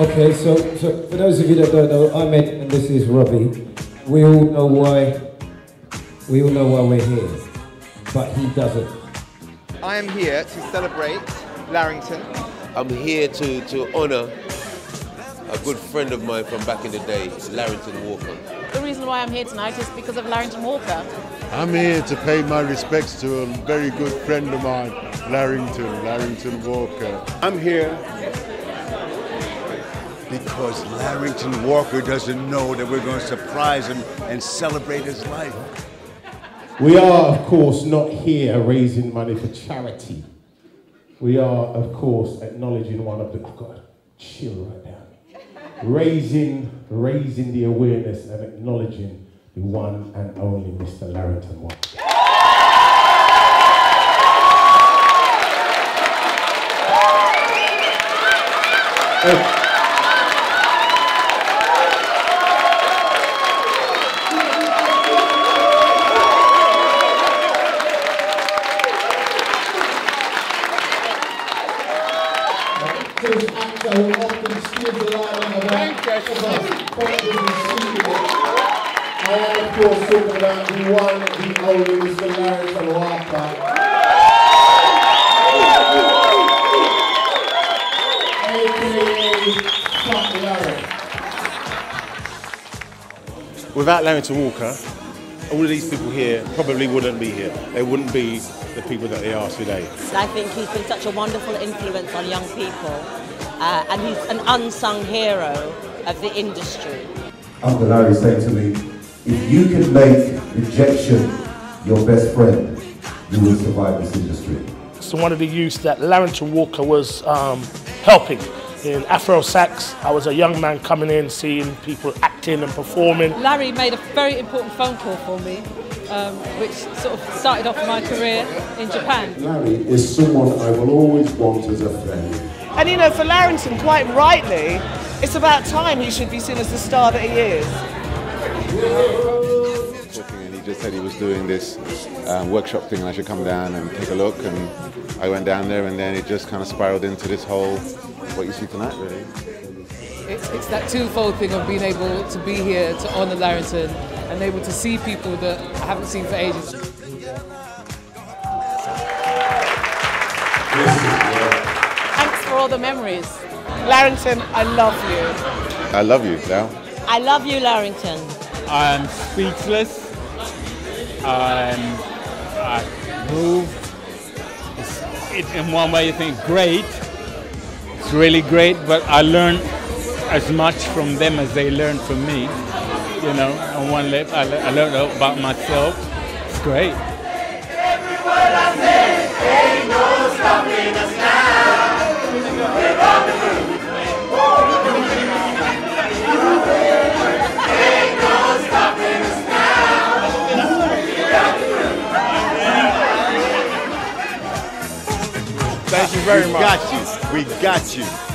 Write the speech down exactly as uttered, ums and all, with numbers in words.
Okay, so, so for those of you that don't know, I'm Ed and this is Robbie. We all know why, we all know why we're here, but he doesn't. I am here to celebrate Larrington. I'm here to, to honour a good friend of mine from back in the day, Larrington Walker. The reason why I'm here tonight is because of Larrington Walker. I'm here to pay my respects to a very good friend of mine, Larrington, Larrington Walker. I'm here because Larrington Walker doesn't know that we're going to surprise him and celebrate his life. We are, of course, not here raising money for charity. We are, of course, acknowledging one of the... I've got to chill right now. Raising, raising the awareness and acknowledging the one and only Mister Larrington Walker. Hey. Without Larrington Walker, all of these people here probably wouldn't be here. They wouldn't be the people that they are today. I think he's been such a wonderful influence on young people, uh, and he's an unsung hero of the industry. Uncle Larry said to me, if you can make rejection your best friend, you will survive this industry. So one of the youths that Larrington Walker was um, helping. In Afro-Sax, I was a young man coming in, seeing people acting and performing. Larry made a very important phone call for me, um, which sort of started off my career in Japan. Larry is someone I will always want as a friend. And you know, for Larrington, quite rightly, it's about time he should be seen as the star that he is. And he just said he was doing this um, workshop thing, and I should come down and take a look. And I went down there, and then it just kind of spiraled into this whole what you see tonight, really. It's, it's that twofold thing of being able to be here to honour Larrington and able to see people that I haven't seen for ages. This is, yeah. Thanks for all the memories. Larrington, I love you. I love you, Lau. I love you, Larrington. I'm speechless. I'm, I moved. It's, it, in one way, you think, great. It's really great, but I learned as much from them as they learned from me, you know, on one level. I, le I learned about myself. It's great. Every word I say, ain't no stopping us now. We're on the move. Ain't no stopping us now. Thank you very much. We got you. We got you.